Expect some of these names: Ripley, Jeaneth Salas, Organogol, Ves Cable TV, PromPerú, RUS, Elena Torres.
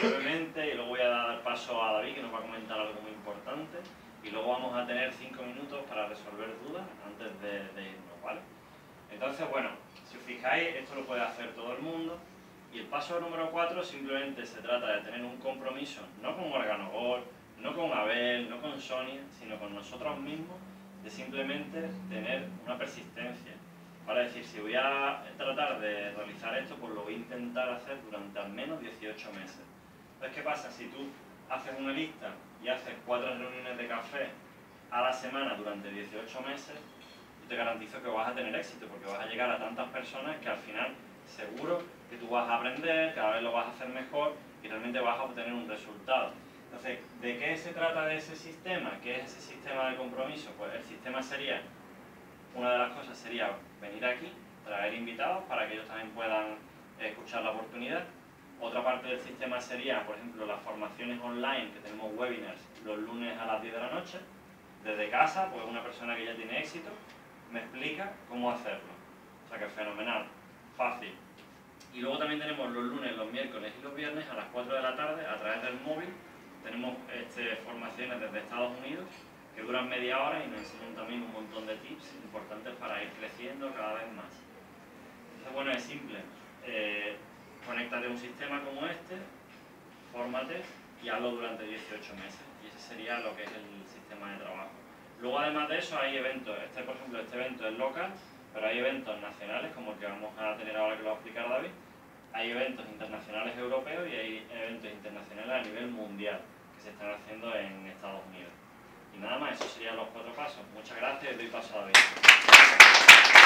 brevemente y luego voy a dar paso a David, que nos va a comentar algo muy importante, y luego vamos a tener 5 minutos para resolver dudas antes de irnos, ¿vale? Entonces, bueno, si os fijáis, esto lo puede hacer todo el mundo, y el paso número 4 simplemente se trata de tener un compromiso, no con Organogol, no con Abel, no con Sonia, sino con nosotros mismos, de simplemente tener una persistencia, para decir, si voy a tratar de realizar esto, pues lo voy a intentar hacer durante al menos 18 meses. Entonces, ¿qué pasa? Si tú haces una lista y haces 4 reuniones de café a la semana durante 18 meses, yo te garantizo que vas a tener éxito, porque vas a llegar a tantas personas que al final seguro que tú vas a aprender, cada vez lo vas a hacer mejor y realmente vas a obtener un resultado. Entonces, ¿de qué se trata de ese sistema? ¿Qué es ese sistema de compromiso? Pues el sistema sería... Una de las cosas sería venir aquí, traer invitados para que ellos también puedan escuchar la oportunidad. Otra parte del sistema sería, por ejemplo, las formaciones online, que tenemos webinars los lunes a las 10 de la noche. Desde casa, pues una persona que ya tiene éxito me explica cómo hacerlo. O sea que fenomenal, fácil. Y luego también tenemos los lunes, los miércoles y los viernes a las 4 de la tarde a través del móvil. Tenemos formaciones desde Estados Unidos, que duran media hora y nos enseñan también un montón de tips importantes para ir creciendo cada vez más. Entonces, bueno, es simple. Conéctate a un sistema como este, fórmate y hazlo durante 18 meses. Y ese sería lo que es el sistema de trabajo. Luego, además de eso, hay eventos. Este, por ejemplo, este evento es local, pero hay eventos nacionales, como el que vamos a tener ahora, que lo va a explicar David. Hay eventos internacionales europeos y hay eventos internacionales a nivel mundial, que se están haciendo en Estados Unidos. Nada más, eso serían los 4 pasos. Muchas gracias y doy paso a David.